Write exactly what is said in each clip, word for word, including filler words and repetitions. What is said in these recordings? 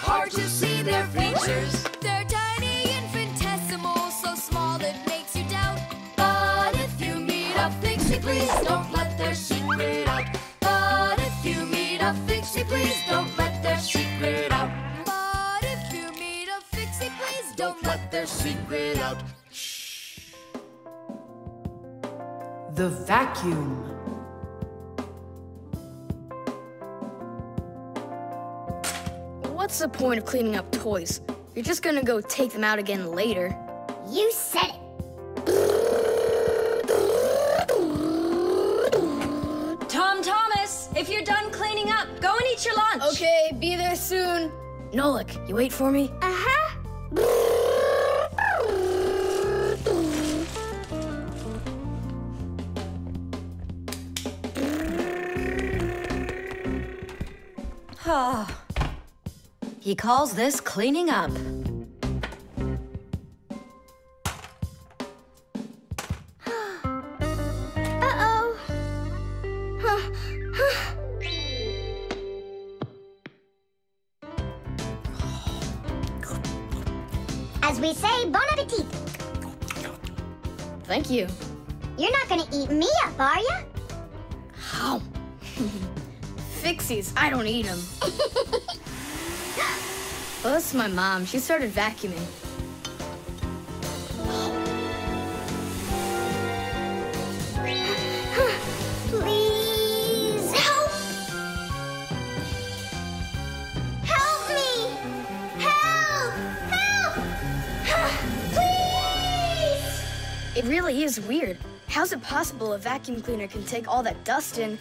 hard to see their features. They're tiny, infinitesimal, so small it makes you doubt. But if you meet a Fixie, please don't let their secret out. But if you meet a Fixie, please don't let their secret out. But if you meet a Fixie, please don't let their secret out. Shh. The vacuum. What's the point of cleaning up toys? You're just gonna go take them out again later. You said it. Tom Thomas, if you're done cleaning up, go and eat your lunch. Okay, be there soon. Nolik, you wait for me? Uh-huh. Ah. He calls this cleaning up. Uh-oh. As we say, bon appetit. Thank you. You're not gonna eat me up, are you? How? Fixies, I don't eat them. Well, that's my mom. She started vacuuming. Please help! Help me! Help! Help! Please! It really is weird. How's it possible a vacuum cleaner can take all that dust in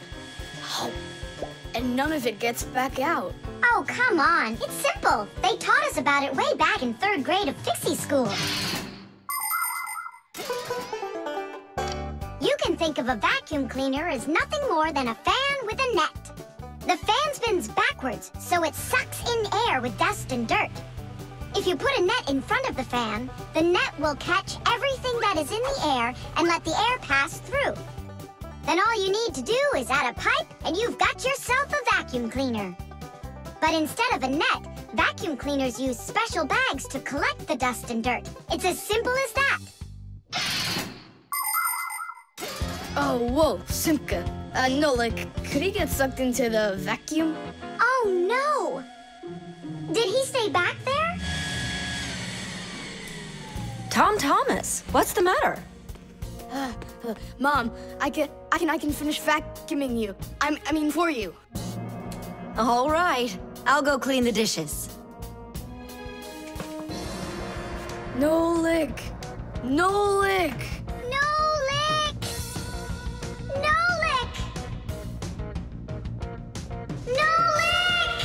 and none of it gets back out? Oh, come on. It's simple. They taught us about it way back in third grade of Fixie School. You can think of a vacuum cleaner as nothing more than a fan with a net. The fan spins backwards, so it sucks in air with dust and dirt. If you put a net in front of the fan, the net will catch everything that is in the air and let the air pass through. Then all you need to do is add a pipe, and you've got yourself a vacuum cleaner. But instead of a net, vacuum cleaners use special bags to collect the dust and dirt. It's as simple as that. Oh, whoa, Simka. Uh, Nolik, could he get sucked into the vacuum? Oh, no! Did he stay back there? Tom Thomas, what's the matter? Uh, uh, Mom, I can, I can, I can finish vacuuming you. I'm, I mean, for you. All right, I'll go clean the dishes. Nolik! Nolik! Nolik! Nolik! Nolik!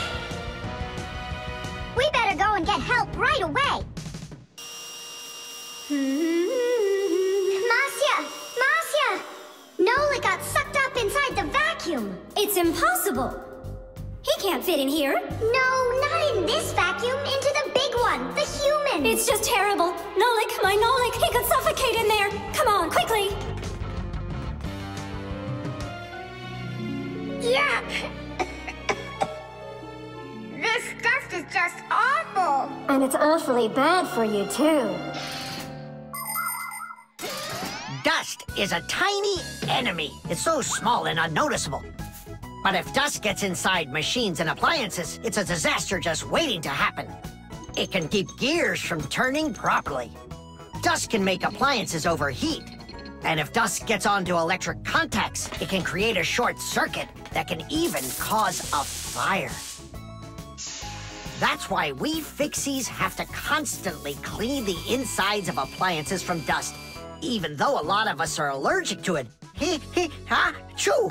We better go and get help right away. Masiya! Masiya! Nolik got sucked up inside the vacuum. It's impossible. He can't fit in here. No, not in this vacuum. Into the big one, the human. It's just terrible. Nolik, my Nolik, he could suffocate in there. Come on, quickly. Yuck. This stuff is just awful. And it's awfully bad for you, too. Dust is a tiny enemy. It's so small and unnoticeable. But if dust gets inside machines and appliances, it's a disaster just waiting to happen. It can keep gears from turning properly. Dust can make appliances overheat. And if dust gets onto electric contacts, it can create a short circuit that can even cause a fire. That's why we Fixies have to constantly clean the insides of appliances from dust, even though a lot of us are allergic to it. Hee hee ha choo!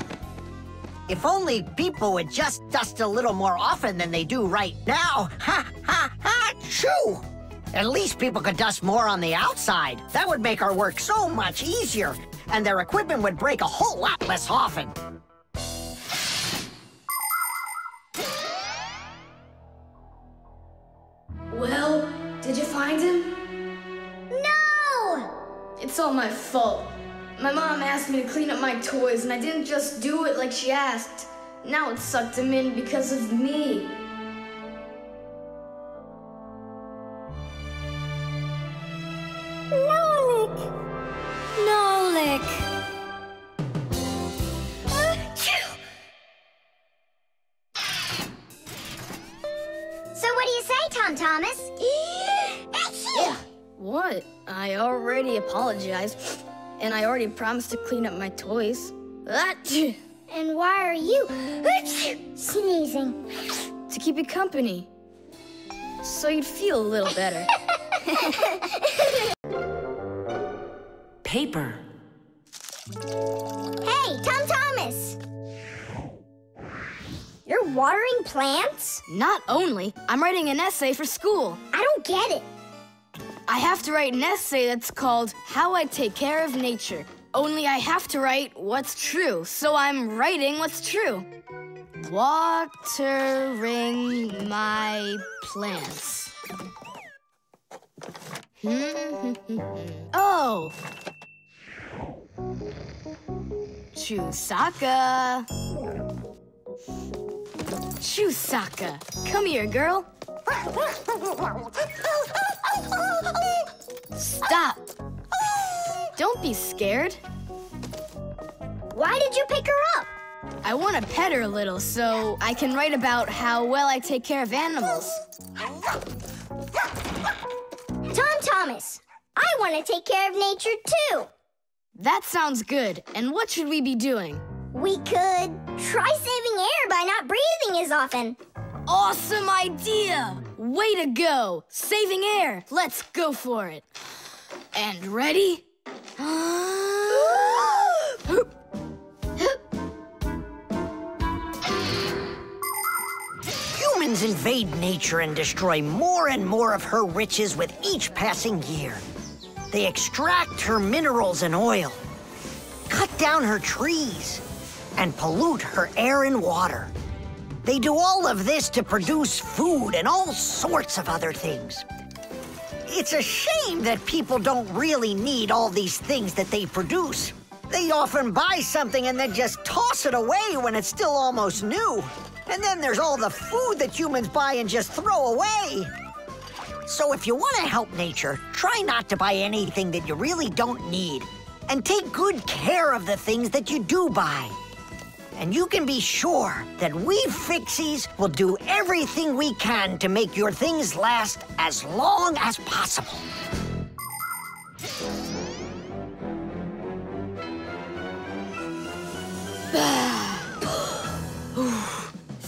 If only people would just dust a little more often than they do right now. Ha, ha, ha, choo! At least people could dust more on the outside. That would make our work so much easier, and their equipment would break a whole lot less often. Well, did you find him? No! It's all my fault. My mom asked me to clean up my toys, and I didn't just do it like she asked. Now it sucked him in because of me. what? I already apologized, and I already promised to clean up my toys. And why are you sneezing? To keep you company, so you'd feel a little better. Paper. Hey, Tom Thomas! You're watering plants? Not only, I'm writing an essay for school. I don't get it. I have to write an essay that's called How I Take Care of Nature. Only I have to write what's true, so I'm writing what's true. Watering my plants. Oh! Chewsocka! Chewsocka! Come here, girl! Stop! Don't be scared. Why did you pick her up? I want to pet her a little so I can write about how well I take care of animals. Tom Thomas, I want to take care of nature too. That sounds good. And what should we be doing? We could try saving air by not breathing as often. Awesome idea! Way to go! Saving air! Let's go for it. And ready? Humans invade nature and destroy more and more of her riches with each passing year. They extract her minerals and oil, cut down her trees, and pollute her air and water. They do all of this to produce food and all sorts of other things. It's a shame that people don't really need all these things that they produce. They often buy something and then just toss it away when it's still almost new. And then there's all the food that humans buy and just throw away. So if you want to help nature, try not to buy anything that you really don't need. And take good care of the things that you do buy. And you can be sure that we Fixies will do everything we can to make your things last as long as possible.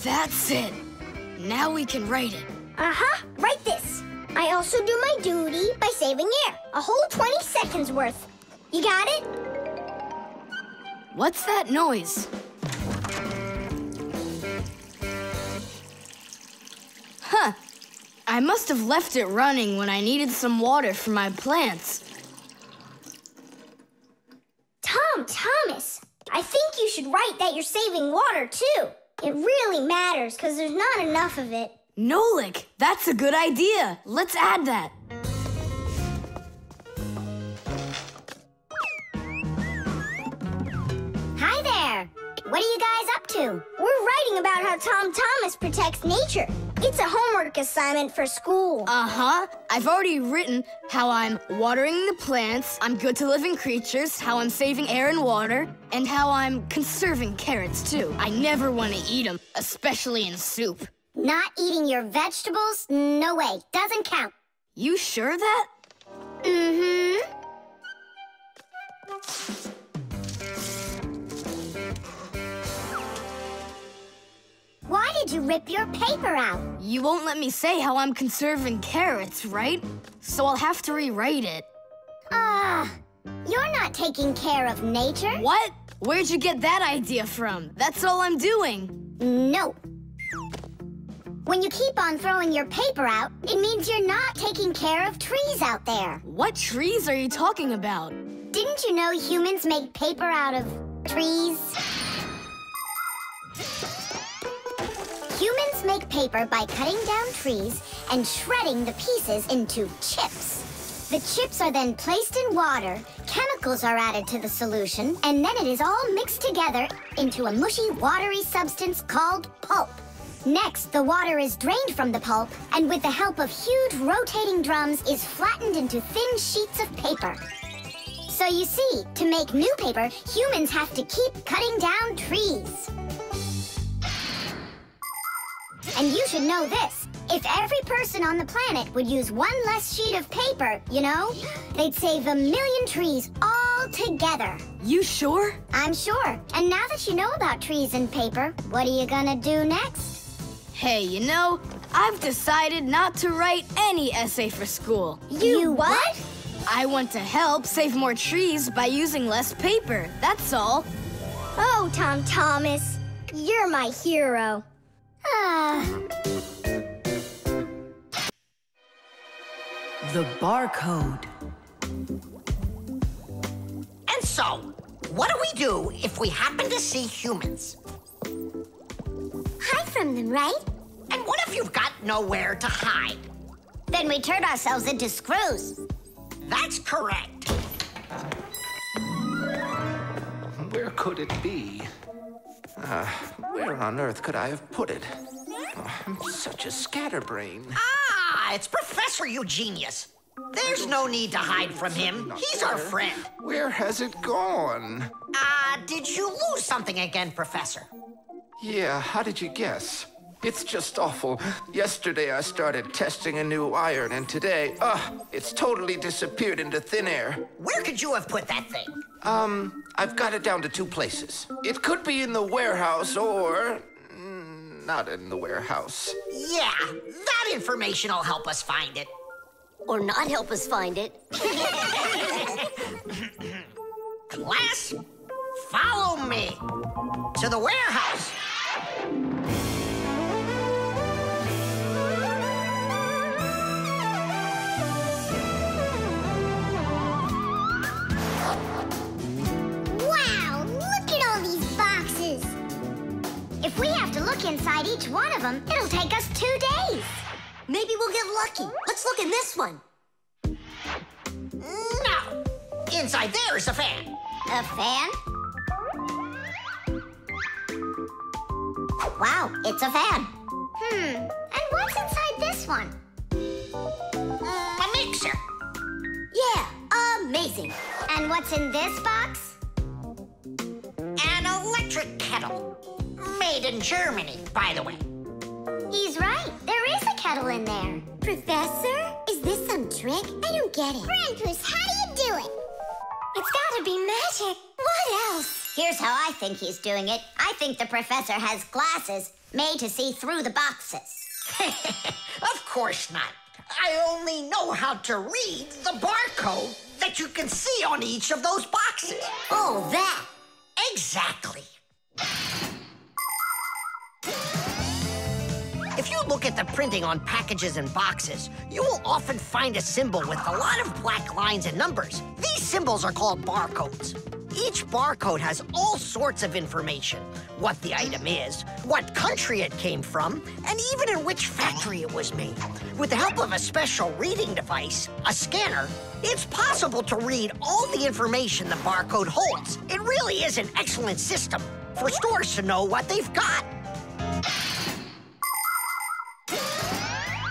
That's it. Now we can write it. Uh-huh. Write this. I also do my duty by saving air. A whole twenty seconds worth. You got it? What's that noise? Huh. I must have left it running when I needed some water for my plants. Tom Thomas, I think you should write that you're saving water, too. It really matters, because there's not enough of it. Nolik, that's a good idea. Let's add that. Hi there. What are you guys up to? We're writing about how Tom Thomas protects nature. It's a homework assignment for school. Uh-huh. I've already written how I'm watering the plants, I'm good to living creatures, how I'm saving air and water, and how I'm conserving carrots, too. I never want to eat them, especially in soup. Not eating your vegetables? No way. Doesn't count. You sure that? Mm-hmm. Why did you rip your paper out? You won't let me say how I'm conserving carrots, right? So I'll have to rewrite it. Ah, uh, you're not taking care of nature. What? Where'd you get that idea from? That's all I'm doing. No. When you keep on throwing your paper out, it means you're not taking care of trees out there. What trees are you talking about? Didn't you know humans make paper out of trees? Humans make paper by cutting down trees and shredding the pieces into chips. The chips are then placed in water, chemicals are added to the solution, and then it is all mixed together into a mushy, watery substance called pulp. Next, the water is drained from the pulp, and with the help of huge rotating drums is flattened into thin sheets of paper. So you see, to make new paper, humans have to keep cutting down trees. And you should know this. If every person on the planet would use one less sheet of paper, you know, they'd save a million trees all together. You sure? I'm sure. And now that you know about trees and paper, what are you gonna do next? Hey, you know, I've decided not to write any essay for school. You, you what? what? I want to help save more trees by using less paper, that's all. Oh, Tom Thomas, you're my hero. Ah. The barcode. And so, what do we do if we happen to see humans? Hide from them, right? And what if you've got nowhere to hide? Then we turn ourselves into screws. That's correct. Where could it be? Uh, where on earth could I have put it? Oh, I'm such a scatterbrain. Ah, it's Professor Eugenius. There's no need to hide from him. He's our friend. Where has it gone? Ah, uh, did you lose something again, Professor? Yeah, how did you guess? It's just awful. Yesterday I started testing a new iron, and today, ugh, it's totally disappeared into thin air. Where could you have put that thing? Um, I've got it down to two places. It could be in the warehouse or... not in the warehouse. Yeah, that information will help us find it. Or not help us find it. Class, follow me to the warehouse. If we have to look inside each one of them, it'll take us two days. Maybe we'll get lucky. Let's look in this one. No. Inside there is a fan. A fan? Wow, it's a fan. Hmm. And what's inside this one? A mixer. Yeah, amazing. And what's in this box? An electric kettle. Made in Germany, by the way. He's right. There is a kettle in there. Professor, is this some trick? I don't get it. Grandpus, how do you do it? It's gotta be magic. What else? Here's how I think he's doing it. I think the professor has glasses made to see through the boxes. Of course not. I only know how to read the barcode that you can see on each of those boxes. Oh, that. Exactly. If you look at the printing on packages and boxes, you will often find a symbol with a lot of black lines and numbers. These symbols are called barcodes. Each barcode has all sorts of information. What the item is, what country it came from, and even in which factory it was made. With the help of a special reading device, a scanner, it's possible to read all the information the barcode holds. It really is an excellent system for stores to know what they've got.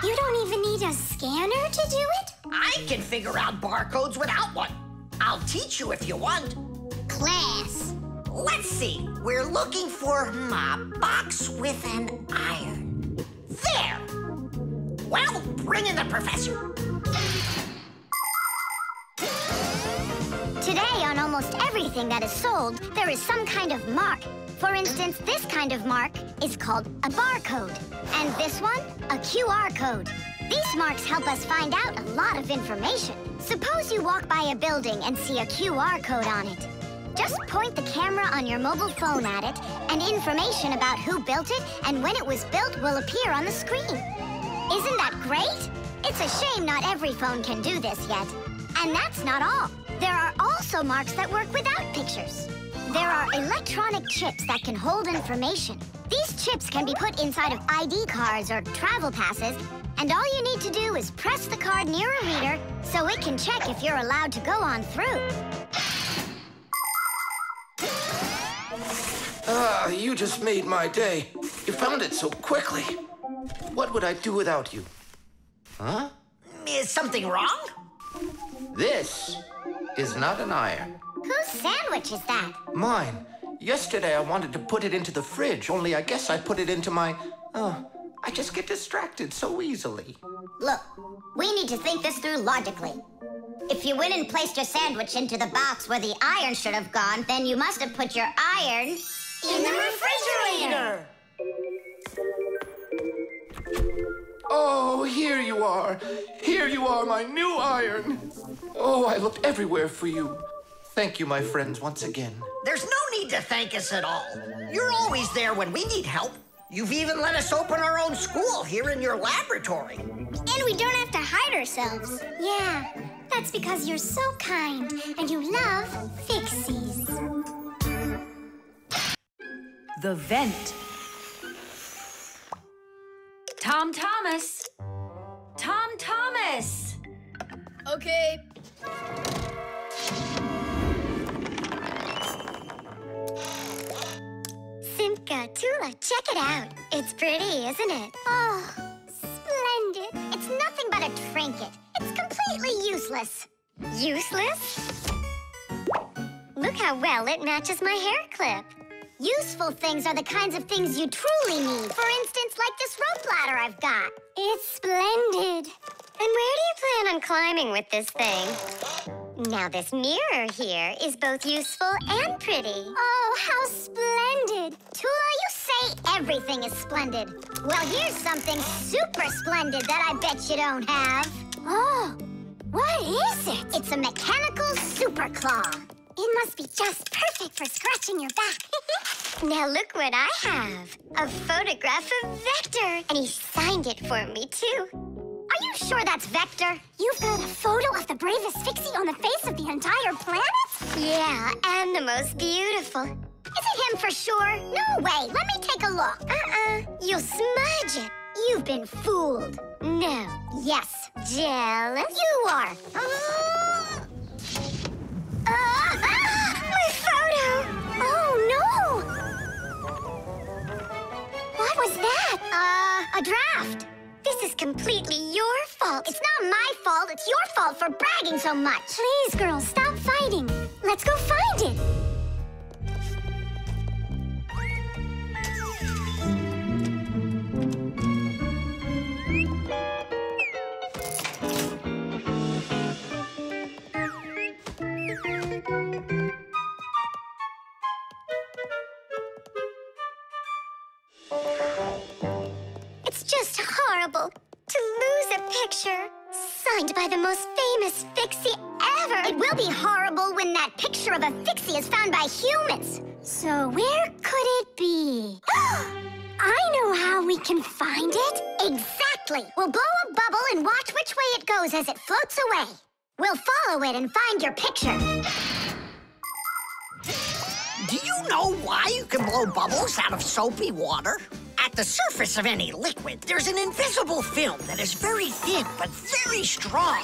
You don't even need a scanner to do it? I can figure out barcodes without one. I'll teach you if you want. Class. Let's see. We're looking for a box with an iron. There. Well, bring in the professor. Today, on almost everything that is sold, there is some kind of mark. For instance, this kind of mark is called a barcode, and this one, a Q R code. These marks help us find out a lot of information. Suppose you walk by a building and see a Q R code on it. Just point the camera on your mobile phone at it, and information about who built it and when it was built will appear on the screen. Isn't that great? It's a shame not every phone can do this yet. And that's not all. There are also marks that work without pictures. There are electronic chips that can hold information. These chips can be put inside of I D cards or travel passes, and all you need to do is press the card near a reader so it can check if you're allowed to go on through. Ah, you just made my day. You found it so quickly. What would I do without you? Huh? Is something wrong? This is not an iron. Whose sandwich is that? Mine. Yesterday I wanted to put it into the fridge, only I guess I put it into my... Oh, I just get distracted so easily. Look, we need to think this through logically. If you went and placed your sandwich into the box where the iron should have gone, then you must have put your iron in the refrigerator. Oh, here you are. Here you are, my new iron. Oh, I looked everywhere for you. Thank you, my friends, once again. There's no need to thank us at all. You're always there when we need help. You've even let us open our own school here in your laboratory. And we don't have to hide ourselves. Yeah, that's because you're so kind and you love Fixies. The vent. Tom Thomas. Tom Thomas. Okay. Simka, Tula, check it out. It's pretty, isn't it? Oh, splendid. It's nothing but a trinket. It's completely useless. Useless? Look how well it matches my hair clip. Useful things are the kinds of things you truly need. For instance, like this rope ladder I've got. It's splendid. And where do you plan on climbing with this thing? Now this mirror here is both useful and pretty. Oh, how splendid! Tula, you say everything is splendid. Well, here's something super splendid that I bet you don't have. Oh, what is it? It's a mechanical super claw. It must be just perfect for scratching your back. Now look what I have. A photograph of Vector. And he signed it for me, too. Are you sure that's Vector? You've got a photo of the bravest Fixie on the face of the entire planet? Yeah, and the most beautiful. Is it him for sure? No way, let me take a look. Uh-uh, you'll smudge it. You've been fooled. No. Yes. Jealous? You are. Uh, uh, ah, my photo! Oh, no! What was that? Uh, a draft. This is completely your fault. It's not my fault. It's your fault for bragging so much. Please, girls, stop fighting. Let's go find it. To lose a picture signed by the most famous Fixie ever. It will be horrible when that picture of a Fixie is found by humans. So where could it be? I know how we can find it. Exactly. We'll blow a bubble and watch which way it goes as it floats away. We'll follow it and find your picture. Do you know why you can blow bubbles out of soapy water? At the surface of any liquid, there's an invisible film that is very thin but very strong.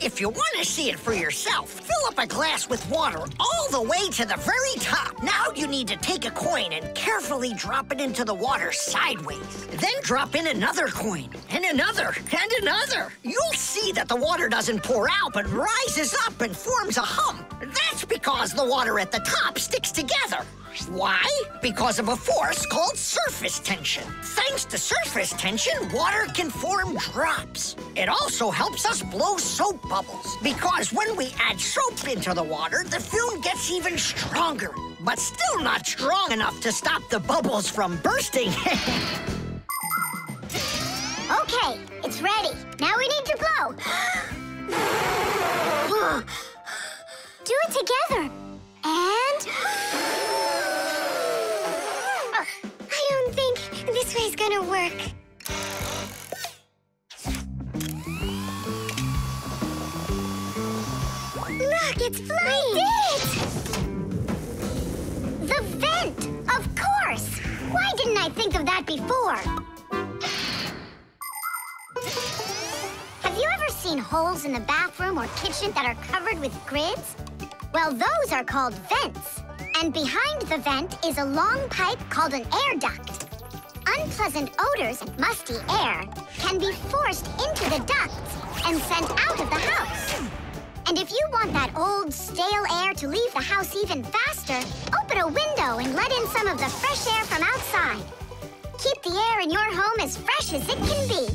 If you want to see it for yourself, fill up a glass with water all the way to the very top. Now you need to take a coin and carefully drop it into the water sideways. Then drop in another coin, and another, and another. You'll see that the water doesn't pour out but rises up and forms a hump. That's because the water at the top sticks together. Why? Because of a force called surface tension. Thanks to surface tension, water can form drops. It also helps us blow soap bubbles, because when we add soap into the water, the film gets even stronger, but still not strong enough to stop the bubbles from bursting. Okay, it's ready. Now we need to blow. Do it together. And... This way's gonna work. Look, it's flying! We did it! The vent! Of course! Why didn't I think of that before? Have you ever seen holes in the bathroom or kitchen that are covered with grids? Well, those are called vents. And behind the vent is a long pipe called an air duct. Unpleasant odors and musty air can be forced into the ducts and sent out of the house. And if you want that old, stale air to leave the house even faster, open a window and let in some of the fresh air from outside. Keep the air in your home as fresh as it can be.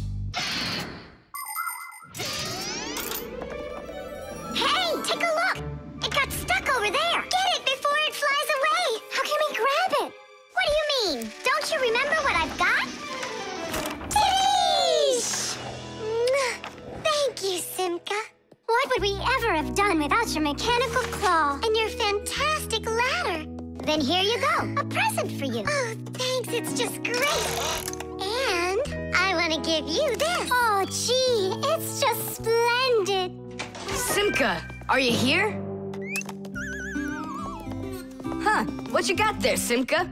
Hey, take a look! It got stuck over there. Get it before it flies away. How can we grab it? What do you mean? Don't you remember what I've got? Titties! Thank you, Simka. What would we ever have done without your mechanical claw and your fantastic ladder? Then here you go, a present for you. Oh, thanks, it's just great. And I want to give you this. Oh, gee, it's just splendid. Simka, are you here? Huh, what you got there, Simka?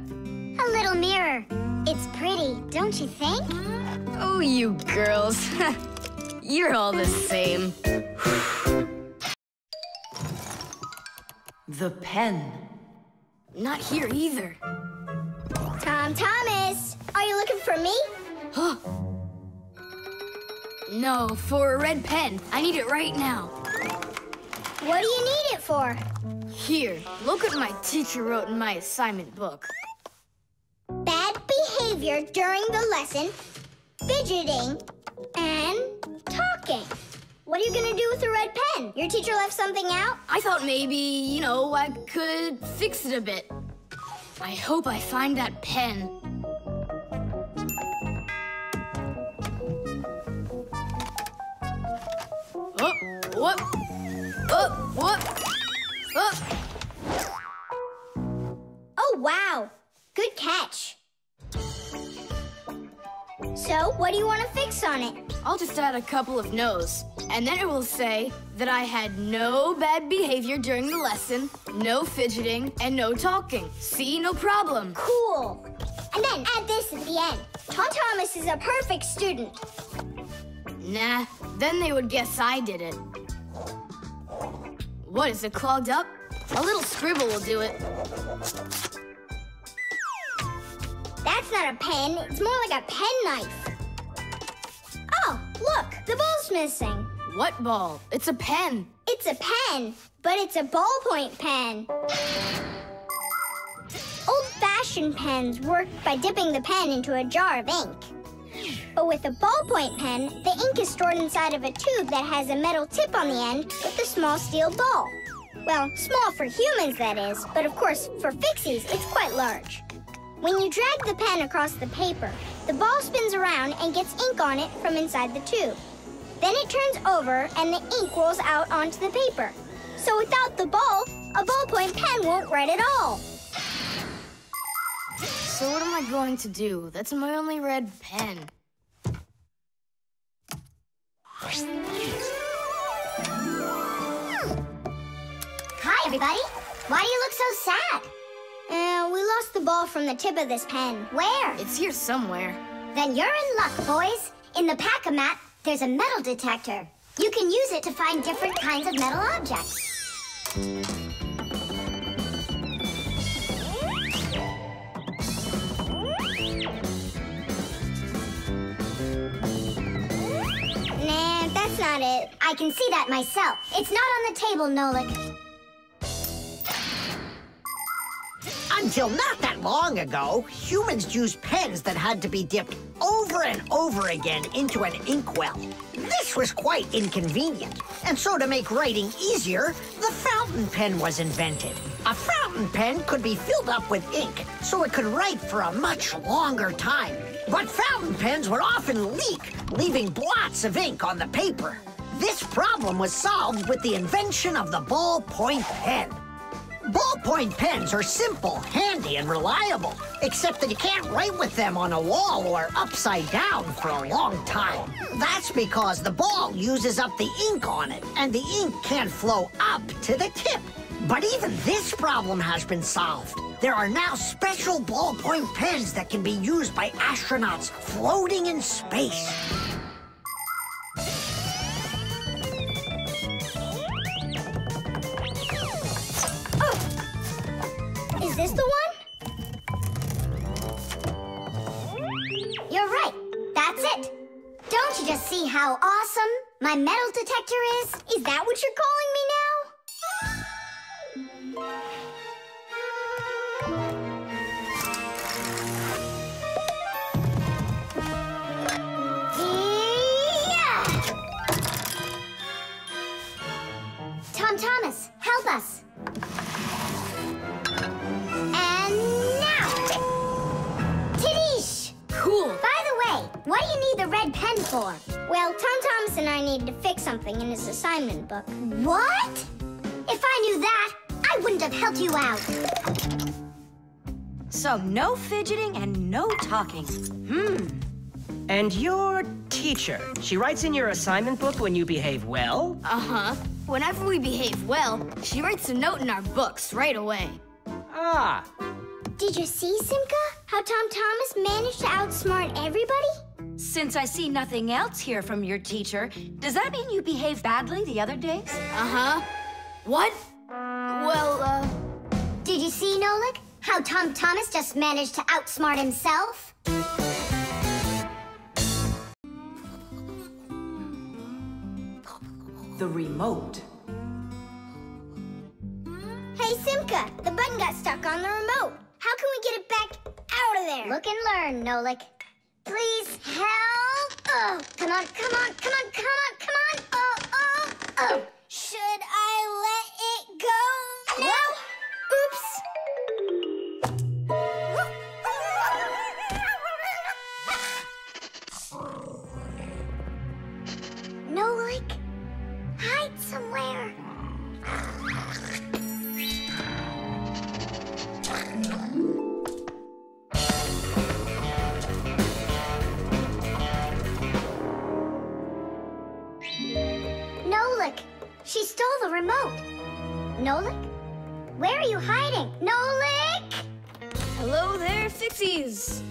A little mirror. It's pretty, don't you think? Oh, you girls. You're all the same. The pen. Not here either. Tom Thomas, are you looking for me? Huh? No, for a red pen. I need it right now. What do you need it for? Here, look what my teacher wrote in my assignment book. Bad behavior during the lesson, fidgeting, and talking. What are you gonna do with the red pen? Your teacher left something out? I thought maybe, you know, I could fix it a bit. I hope I find that pen. Oh, whoop. Oh, whoop. Oh. Oh, wow. Good catch. So, what do you want to fix on it? I'll just add a couple of no's. And then it will say that I had no bad behavior during the lesson, no fidgeting, and no talking. See, no problem. Cool. And then add this at the end. Tom Thomas is a perfect student. Nah, then they would guess I did it. What, is it clogged up? A little scribble will do it. That's not a pen. It's more like a pen knife. Oh, look, the ball's missing. What ball? It's a pen. It's a pen, but it's a ballpoint pen. Old-fashioned pens work by dipping the pen into a jar of ink. But with a ballpoint pen, the ink is stored inside of a tube that has a metal tip on the end with a small steel ball. Well, small for humans, that is, but of course, for Fixies, it's quite large. When you drag the pen across the paper, the ball spins around and gets ink on it from inside the tube. Then it turns over and the ink rolls out onto the paper. So without the ball, a ballpoint pen won't write at all. So what am I going to do? That's my only red pen. Hi, everybody. Why do you look so sad? Uh, we lost the ball from the tip of this pen. Where? It's here somewhere. Then you're in luck, boys. In the Pack-O-Man, there's a metal detector. You can use it to find different kinds of metal objects. Nah, that's not it. I can see that myself. It's not on the table, Nolik. Until not that long ago, humans used pens that had to be dipped over and over again into an inkwell. This was quite inconvenient, and so to make writing easier, the fountain pen was invented. A fountain pen could be filled up with ink, so it could write for a much longer time. But fountain pens would often leak, leaving blots of ink on the paper. This problem was solved with the invention of the ballpoint pen. Ballpoint pens are simple, handy, and reliable, except that you can't write with them on a wall or upside down for a long time. That's because the ball uses up the ink on it, and the ink can't flow up to the tip. But even this problem has been solved. There are now special ballpoint pens that can be used by astronauts floating in space. Is this the one? You're right. That's it. Don't you just see how awesome my metal detector is? Is that what you're calling me now? us. And now! Tidish! Cool. By the way, what do you need the red pen for? Well, Tom Thomas and I need to fix something in his assignment book. What? If I knew that, I wouldn't have helped you out. So no fidgeting and no talking. Hmm. And your teacher, she writes in your assignment book when you behave well? Uh-huh. Whenever we behave well, she writes a note in our books right away. Ah. Did you see, Simka, how Tom Thomas managed to outsmart everybody? Since I see nothing else here from your teacher, does that mean you behaved badly the other days? Uh-huh. What? Well, uh... Did you see, Nolik, how Tom Thomas just managed to outsmart himself? The remote. Hey, Simka, the button got stuck on the remote. How can we get it back out of there? Look and learn, Nolik. Please help! Oh, come on, come on, come on, come on, come on! Oh, oh, oh! Should I let it go now? Well, oops! Nolik, hide somewhere. Nolik, she stole the remote. Nolik, where are you hiding? Nolik! Hello there, Fixies.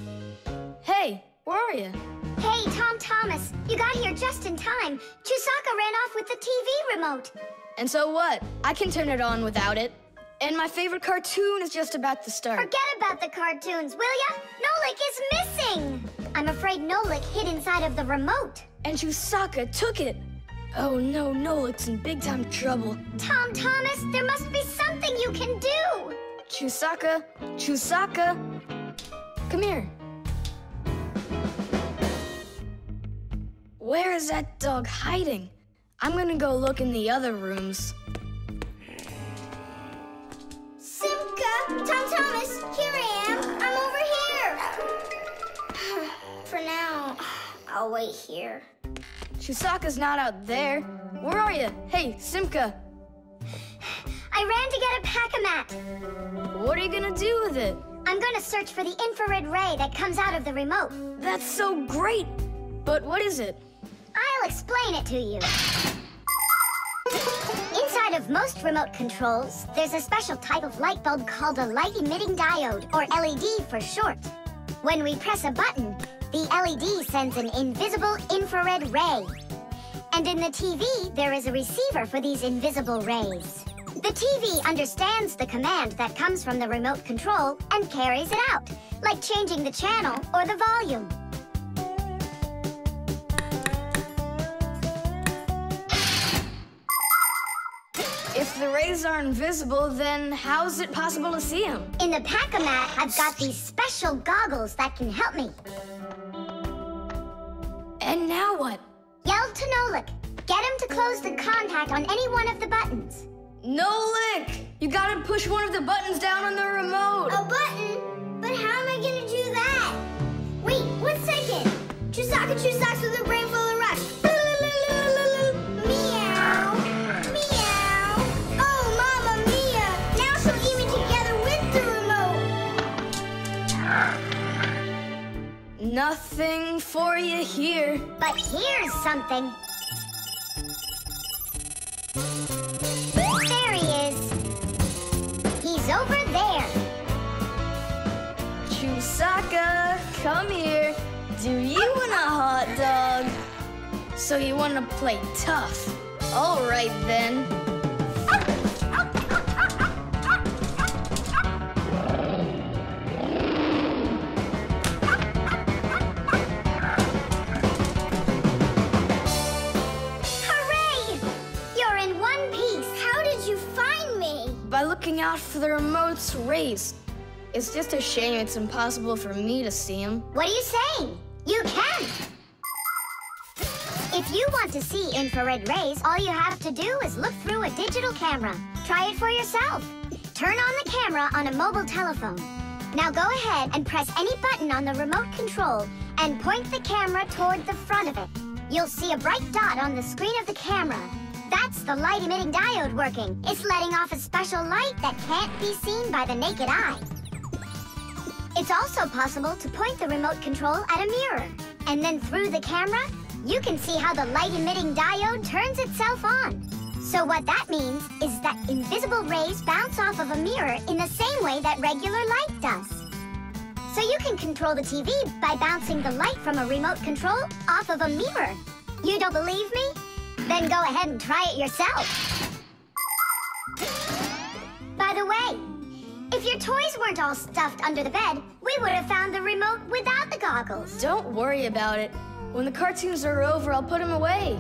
Hey, where are you? Hey, Tom Thomas, you got here just in time. Chewsocka ran off with the T V remote. And so what? I can turn it on without it. And my favorite cartoon is just about to start. Forget about the cartoons, will ya? Nolik is missing! I'm afraid Nolik hid inside of the remote. And Chewsocka took it. Oh no, Nolik's in big time trouble. Tom Thomas, there must be something you can do! Chewsocka, Chewsocka, come here. Where is that dog hiding? I'm gonna go look in the other rooms. Simka! Tom Thomas! Here I am! I'm over here! For now, I'll wait here. Chewsocka's not out there. Where are you? Hey, Simka! I ran to get a Pack-O-Man. What are you gonna do with it? I'm gonna search for the infrared ray that comes out of the remote. That's so great! But what is it? I'll explain it to you. Inside of most remote controls, there's a special type of light bulb called a light-emitting diode, or L E D for short. When we press a button, the L E D sends an invisible infrared ray. And in the T V, there is a receiver for these invisible rays. The T V understands the command that comes from the remote control and carries it out, like changing the channel or the volume. If the rays are invisible, then how's it possible to see them? In the Pack-O-Man, I've got these special goggles that can help me. And now what? Yell to Nolik. Get him to close the contact on any one of the buttons. Nolik! You gotta push one of the buttons down on the remote. A button? But how am I gonna do that? Wait, one second. Chewsocka, Chewsocka with a brain full of rocks. Nothing for you here. But here's something. There he is. He's over there. Chewsocka, come here. Do you want a hot dog? So you want to play tough? All right, then. Looking out for the remote's rays. It's just a shame it's impossible for me to see him. What are you saying? You can! It's If you want to see infrared rays, all you have to do is look through a digital camera. Try it for yourself. Turn on the camera on a mobile telephone. Now go ahead and press any button on the remote control and point the camera toward the front of it. You'll see a bright dot on the screen of the camera. That's the light-emitting diode working. It's letting off a special light that can't be seen by the naked eye. It's also possible to point the remote control at a mirror. And then through the camera, you can see how the light-emitting diode turns itself on. So what that means is that invisible rays bounce off of a mirror in the same way that regular light does. So you can control the T V by bouncing the light from a remote control off of a mirror. You don't believe me? Then go ahead and try it yourself. By the way, if your toys weren't all stuffed under the bed, we would have found the remote without the goggles. Don't worry about it. When the cartoons are over, I'll put them away.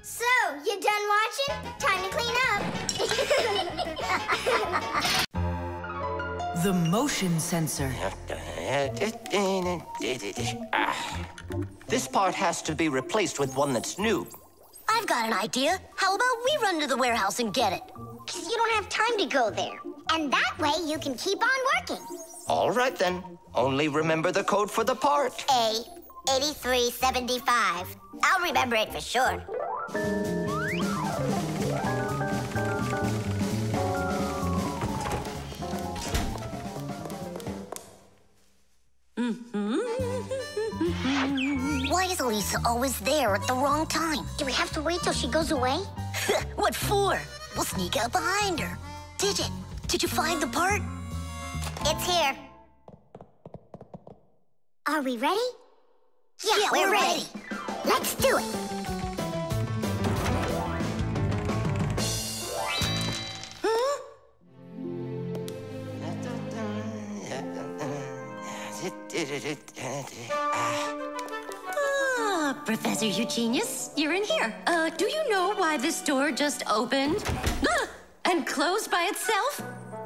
So, you done watching? Time to clean up. The motion sensor. This part has to be replaced with one that's new. I've got an idea. How about we run to the warehouse and get it? Because you don't have time to go there. And that way you can keep on working. All right then. Only remember the code for the part. A eighty-three seventy-five. I'll remember it for sure. Mm-hmm. Why is Elisa always there at the wrong time? Do we have to wait till she goes away? What for? We'll sneak out behind her. Digit, did you find the part? It's here. Are we ready? Yeah, yeah we're, we're ready. ready. Let's do it. Huh? Ah, Professor Eugenius, you're in here. Uh, do you know why this door just opened ah, and closed by itself?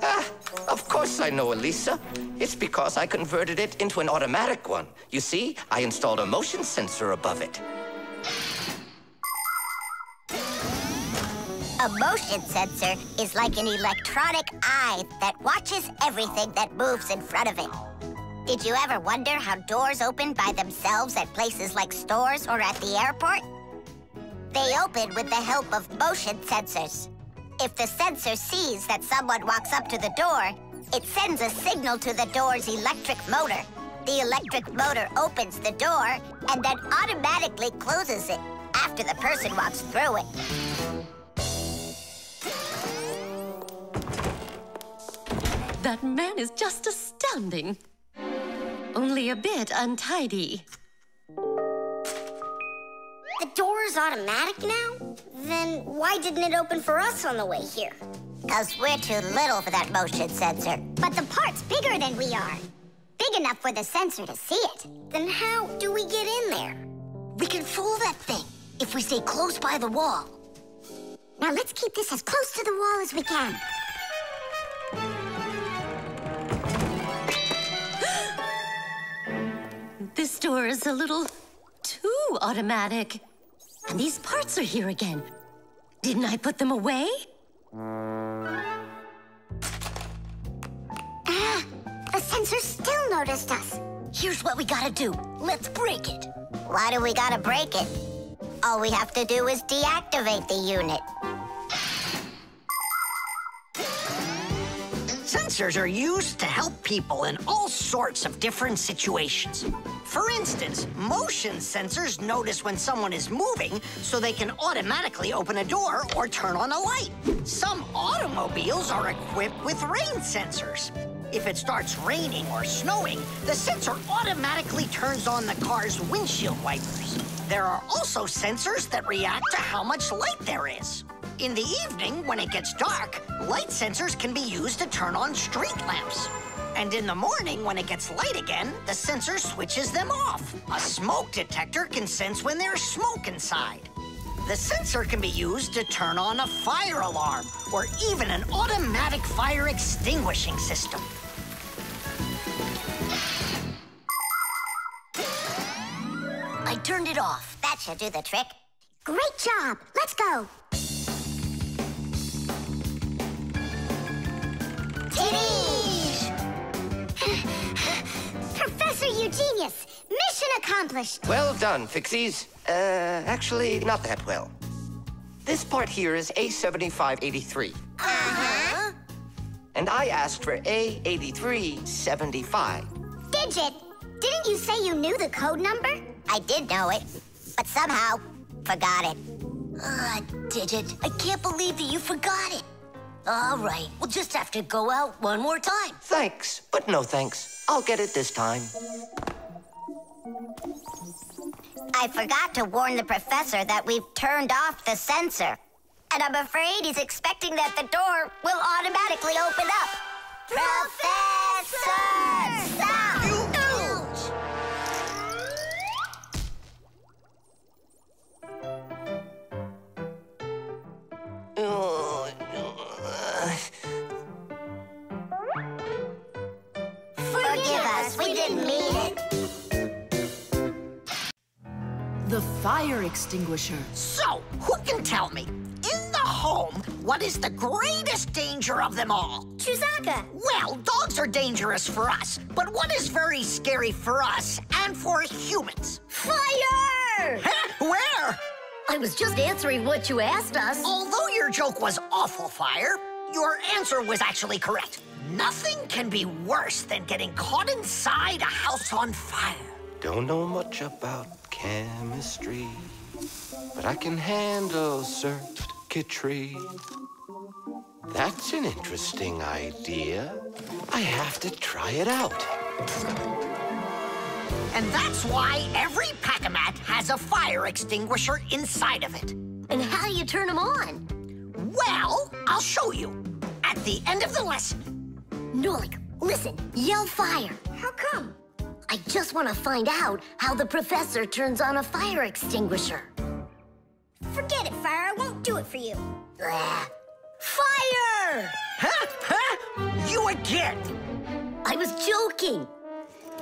Ah, of course I know, Elisa. It's because I converted it into an automatic one. You see, I installed a motion sensor above it. A motion sensor is like an electronic eye that watches everything that moves in front of it. Did you ever wonder how doors open by themselves at places like stores or at the airport? They open with the help of motion sensors. If the sensor sees that someone walks up to the door, it sends a signal to the door's electric motor. The electric motor opens the door and then automatically closes it after the person walks through it. That man is just astounding. Only a bit untidy. The door is automatic now? Then why didn't it open for us on the way here? Because we're too little for that motion sensor. But the part's bigger than we are. Big enough for the sensor to see it. Then how do we get in there? We can fool that thing if we stay close by the wall. Now let's keep this as close to the wall as we can. This door is a little too automatic. And these parts are here again. Didn't I put them away? Ah, the sensor still noticed us. Here's what we gotta do. Let's break it. Why do we gotta break it? All we have to do is deactivate the unit. Sensors are used to help people in all sorts of different situations. For instance, motion sensors notice when someone is moving, so they can automatically open a door or turn on a light. Some automobiles are equipped with rain sensors. If it starts raining or snowing, the sensor automatically turns on the car's windshield wipers. There are also sensors that react to how much light there is. In the evening, when it gets dark, light sensors can be used to turn on street lamps. And in the morning, when it gets light again, the sensor switches them off. A smoke detector can sense when there's smoke inside. The sensor can be used to turn on a fire alarm or even an automatic fire extinguishing system. turned it off. That should do the trick. Great job. Let's go. Professor Eugenius, mission accomplished. Well done, Fixies. Uh, actually, not that well. This part here is A seventy-five eighty-three. Uh-huh. And I asked for A eighty-three seventy-five. Digit, didn't you say you knew the code number? I did know it, but somehow forgot it. Ugh, Digit, I can't believe that you forgot it. All right, we'll just have to go out one more time. Thanks, but no thanks. I'll get it this time. I forgot to warn the professor that we've turned off the sensor. And I'm afraid he's expecting that the door will automatically open up. Professor! Stop! You ouch! Oh, no. Forgive us, we didn't mean it. The fire extinguisher. So, who can tell me, in the home, what is the greatest danger of them all? Chewsocka. Well, dogs are dangerous for us, but what is very scary for us and for humans? Fire! Where? I was just answering what you asked us. Although your joke was awful, Fire, your answer was actually correct. Nothing can be worse than getting caught inside a house on fire. Don't know much about chemistry, but I can handle circuitry. That's an interesting idea. I have to try it out. And that's why every Pack-O-Man has a fire extinguisher inside of it. And how do you turn them on? Well, I'll show you at the end of the lesson. Nolik, listen, yell fire. How come? I just want to find out how the professor turns on a fire extinguisher. Forget it, Fire. I won't do it for you. Blah. Fire! Huh? Huh? You again? I was joking.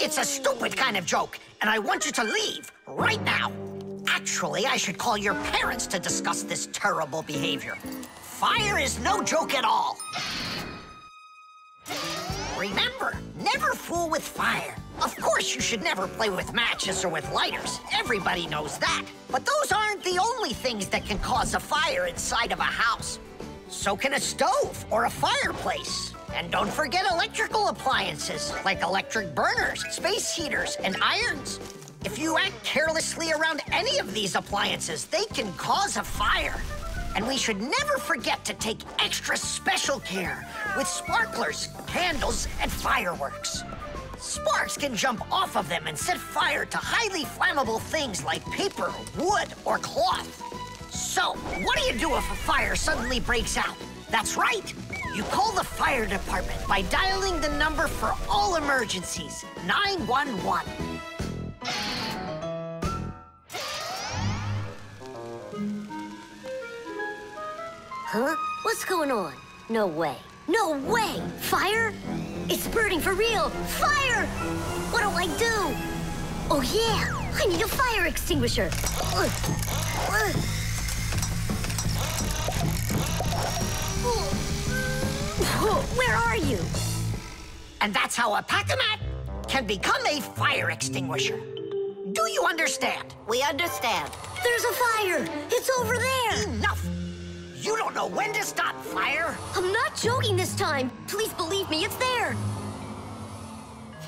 It's a stupid kind of joke, and I want you to leave right now. Actually, I should call your parents to discuss this terrible behavior. Fire is no joke at all. Remember, never fool with fire. Of course, you should never play with matches or with lighters. Everybody knows that. But those aren't the only things that can cause a fire inside of a house. So can a stove or a fireplace. And don't forget electrical appliances, like electric burners, space heaters, and irons. If you act carelessly around any of these appliances, they can cause a fire. And we should never forget to take extra special care with sparklers, candles, and fireworks. Sparks can jump off of them and set fire to highly flammable things like paper, wood, or cloth. So, what do you do if a fire suddenly breaks out? That's right! You call the fire department by dialing the number for all emergencies, nine one one. Huh? What's going on? No way. No way! Fire? It's burning for real! Fire! What do I do? Oh, yeah! I need a fire extinguisher! Uh, uh. Oh, where are you? And that's how a Pack-O-Man can become a fire extinguisher. Do you understand? We understand. There's a fire! It's over there! Enough! You don't know when to stop, Fire! I'm not joking this time! Please believe me, it's there!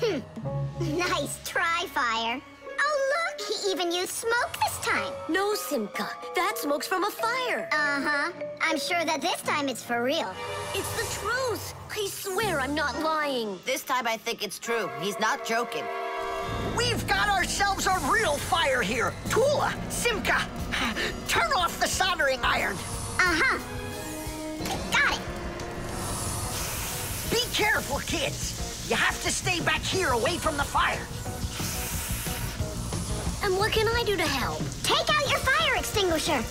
Hmm. Nice try, Fire. Oh, look! He even used smoke this time! No, Simka. That smoke's from a fire! Uh-huh. I'm sure that this time it's for real. It's the truth! I swear I'm not lying! This time I think it's true. He's not joking. We've got ourselves a real fire here! Tula! Simka! Turn off the soldering iron! Uh-huh. Got it. Be careful, kids. You have to stay back here away from the fire. And what can I do to help? Take out your fire extinguisher.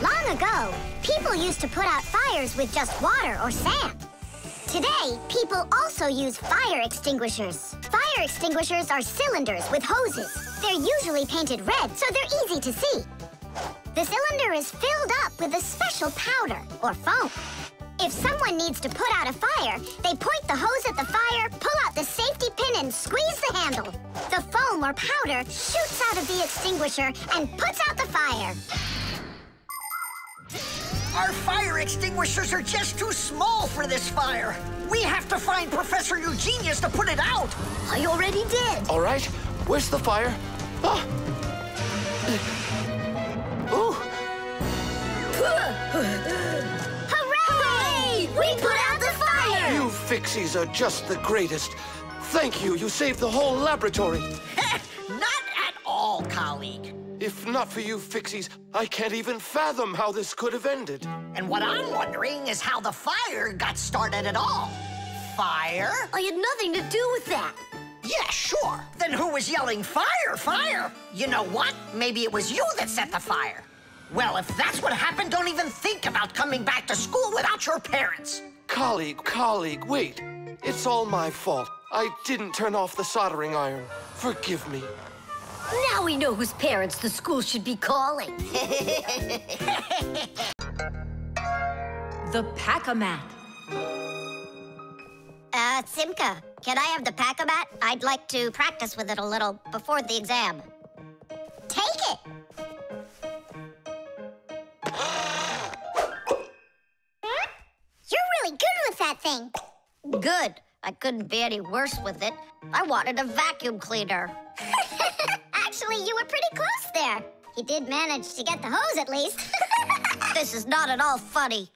Long ago, people used to put out fires with just water or sand. Today, people also use fire extinguishers. Fire extinguishers are cylinders with hoses. They're usually painted red, so they're easy to see. The cylinder is filled up with a special powder, or foam. If someone needs to put out a fire, they point the hose at the fire, pull out the safety pin, and squeeze the handle. The foam or powder shoots out of the extinguisher and puts out the fire. Our fire extinguishers are just too small for this fire. We have to find Professor Eugenius to put it out. I already did. All right, where's the fire? Ah. Ooh. We put out the fire! You Fixies are just the greatest. Thank you, you saved the whole laboratory. Not at all, colleague. If not for you Fixies, I can't even fathom how this could have ended. And what I'm wondering is how the fire got started at all. Fire? I had nothing to do with that. Yeah, sure. Then who was yelling, fire, fire? You know what? Maybe it was you that set the fire. Well, if that's what happened, don't even think about coming back to school without your parents. Colleague, colleague, wait. It's all my fault. I didn't turn off the soldering iron. Forgive me. Now we know whose parents the school should be calling. The Pack-O-Man. Uh, Simka, can I have the Pack-O-Man? I'd like to practice with it a little before the exam. Take it! You're really good with that thing. Good. I couldn't be any worse with it. I wanted a vacuum cleaner. Actually, you were pretty close there. He did manage to get the hose, at least. This is not at all funny.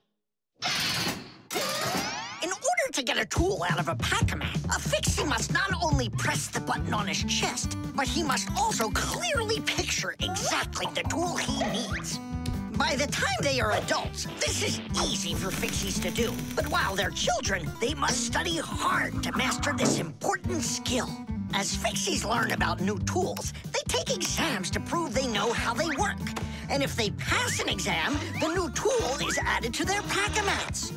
In order to get a tool out of a Pack-O-Man, a Fixie must not only press the button on his chest, but he must also clearly picture exactly the tool he needs. By the time they are adults, this is easy for Fixies to do. But while they're children, they must study hard to master this important skill. As Fixies learn about new tools, they take exams to prove they know how they work. And if they pass an exam, the new tool is added to their Pack-O-Mans.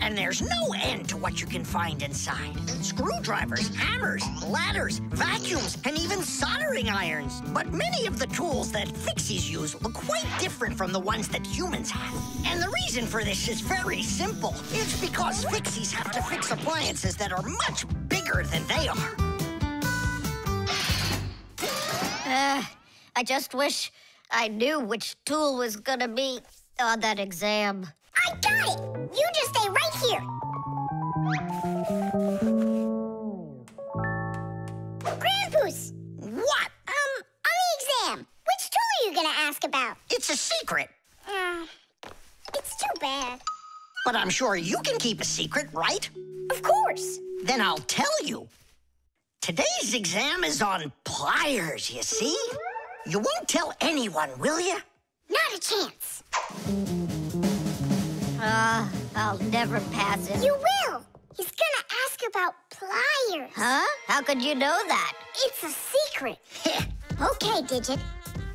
And there's no end to what you can find inside. Screwdrivers, hammers, ladders, vacuums, and even soldering irons. But many of the tools that Fixies use look quite different from the ones that humans have. And the reason for this is very simple. It's because Fixies have to fix appliances that are much bigger than they are. Uh, I just wish I knew which tool was gonna be on that exam. I got it! You just stay right here! Grandpus! What? Um, on the exam, which tool are you gonna ask about? It's a secret. Uh, it's too bad. But I'm sure you can keep a secret, right? Of course! Then I'll tell you. Today's exam is on pliers, you see? You won't tell anyone, will you? Not a chance! Uh, I'll never pass it. You will! He's gonna ask about pliers. Huh? How could you know that? It's a secret. Okay, Digit.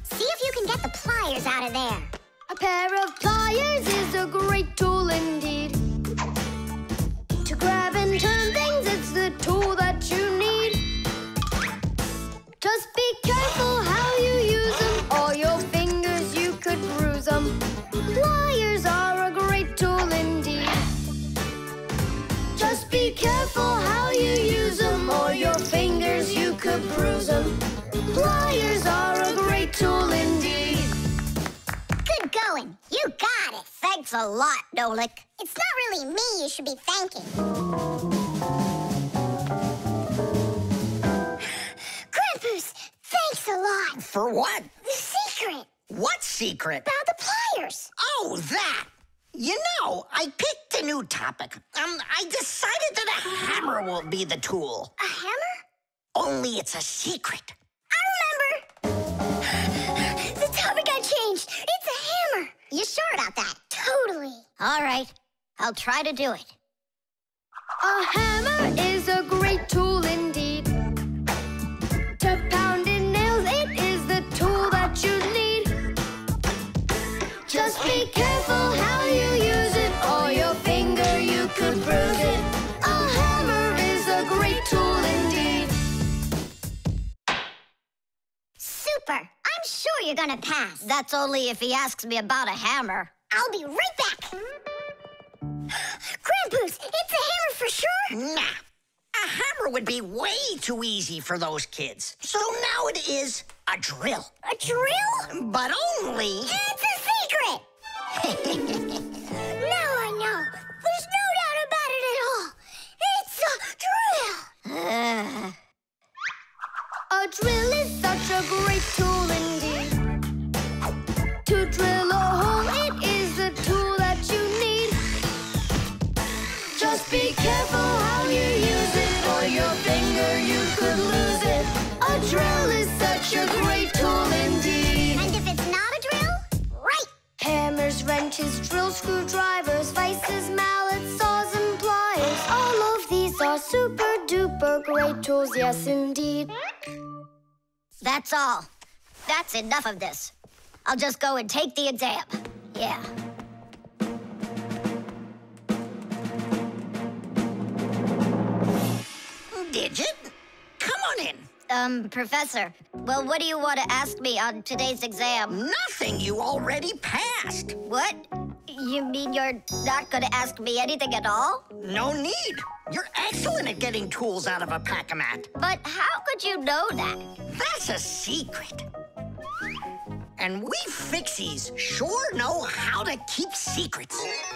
See if you can get the pliers out of there. A pair of pliers is a great tool indeed. To grab and turn things, it's the tool that you need. Just be careful how you use them, or your fingers, you could bruise them. Pliers are Be careful how you use them, or your fingers you could bruise them. Pliers are a great tool indeed. Good going. You got it. Thanks a lot, Nolik. It's not really me you should be thanking. Grandpus, thanks a lot. For what? The secret. What secret? About the pliers. Oh, that. You know, I picked a new topic. Um, I decided that a hammer will be the tool. A hammer? Only it's a secret. I remember! The topic got changed. It's a hammer. You sure about that? Totally. All right. I'll try to do it. A hammer is a great tool indeed. To pound in nails, it is the tool that you need. Just be careful how you use it, or your finger you could bruise it. Super! I'm sure you're gonna pass. That's only if he asks me about a hammer. I'll be right back. Grandpus, it's a hammer for sure? Nah. A hammer would be way too easy for those kids. So now it is a drill. A drill? But only... It's a secret! Now I know. There's no doubt about it at all. It's a drill! Uh. A drill is such a great tool indeed. To drill a hole, it is the tool that you need. Just be careful how you use it, or your finger you could lose it. A drill is such a great tool indeed. And if it's not a drill, right! Hammers, wrenches, drills, screwdrivers, vices, mallets, saws, and pliers. All of these are super duper great tools, yes indeed. That's all. That's enough of this. I'll just go and take the exam. Yeah. Digit, come on in. Um, Professor, well, what do you want to ask me on today's exam? Nothing. You already passed. What? You mean you're not going to ask me anything at all? No need. You're excellent at getting tools out of a Pack-O-Man. But how could you know that? That's a secret. And we Fixies sure know how to keep secrets.